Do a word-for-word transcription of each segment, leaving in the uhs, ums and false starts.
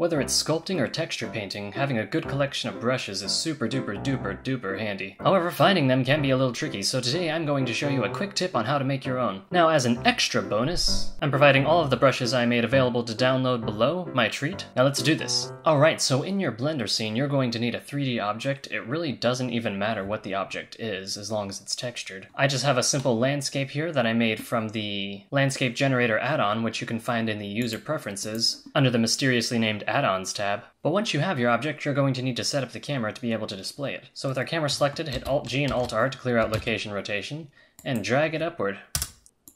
Whether it's sculpting or texture painting, having a good collection of brushes is super duper duper duper handy. However, finding them can be a little tricky, so today I'm going to show you a quick tip on how to make your own. Now, as an extra bonus, I'm providing all of the brushes I made available to download below, my treat. Now let's do this. Alright, so in your Blender scene, you're going to need a three D object. It really doesn't even matter what the object is, as long as it's textured. I just have a simple landscape here that I made from the Landscape Generator add-on, which you can find in the User Preferences, under the mysteriously named Add-ons tab. But once you have your object, you're going to need to set up the camera to be able to display it. So with our camera selected, hit Alt G and Alt R to clear out location rotation, and drag it upward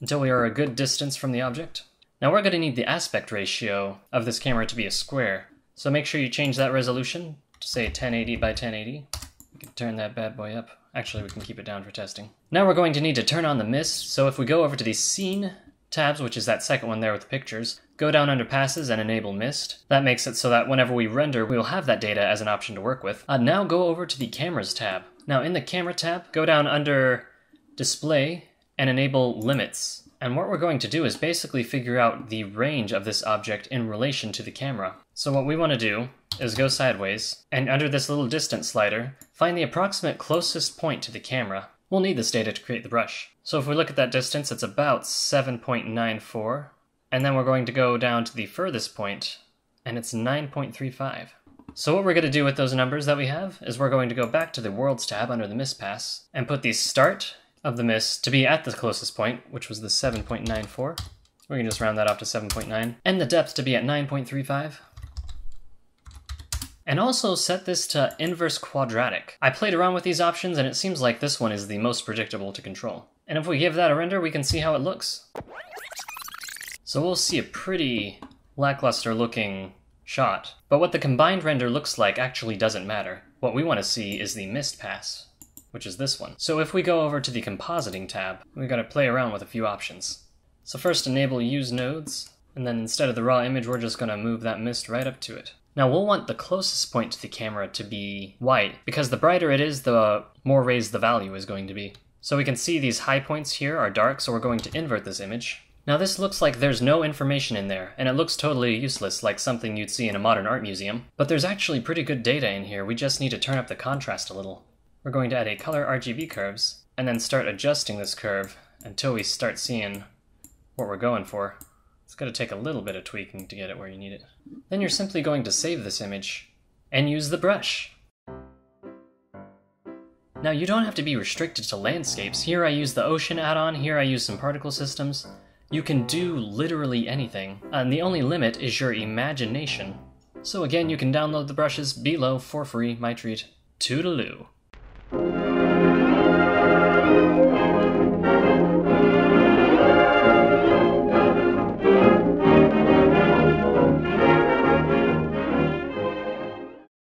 until we are a good distance from the object. Now we're going to need the aspect ratio of this camera to be a square. So make sure you change that resolution to say ten eighty by ten eighty. We can turn that bad boy up. Actually, we can keep it down for testing. Now we're going to need to turn on the mist, so if we go over to the Scene tabs, which is that second one there with the pictures, go down under Passes and enable Mist. That makes it so that whenever we render, we will have that data as an option to work with. Uh, now go over to the Cameras tab. Now in the Camera tab, go down under Display and enable Limits. And what we're going to do is basically figure out the range of this object in relation to the camera. So what we want to do is go sideways, and under this little distance slider, find the approximate closest point to the camera. We'll need this data to create the brush. So if we look at that distance, it's about seven point nine four, and then we're going to go down to the furthest point, and it's nine point three five. So what we're going to do with those numbers that we have is we're going to go back to the Worlds tab under the Mist Pass, and put the start of the mist to be at the closest point, which was the seven point nine four. We can just round that off to seven point nine, and the depth to be at nine point three five. And also set this to inverse quadratic. I played around with these options and it seems like this one is the most predictable to control. And if we give that a render, we can see how it looks. So we'll see a pretty lackluster looking shot. But what the combined render looks like actually doesn't matter. What we want to see is the mist pass, which is this one. So if we go over to the Compositing tab, we've got to play around with a few options. So first enable Use Nodes, and then instead of the raw image, we're just going to move that mist right up to it. Now we'll want the closest point to the camera to be white, because the brighter it is, the more raised the value is going to be. So we can see these high points here are dark, so we're going to invert this image. Now this looks like there's no information in there, and it looks totally useless, like something you'd see in a modern art museum. But there's actually pretty good data in here, we just need to turn up the contrast a little. We're going to add a color R G B curves, and then start adjusting this curve until we start seeing what we're going for. It's going to take a little bit of tweaking to get it where you need it. Then you're simply going to save this image and use the brush. Now you don't have to be restricted to landscapes. Here I use the ocean add-on, here I use some particle systems. You can do literally anything, and the only limit is your imagination. So again, you can download the brushes below for free, my treat. Toodaloo.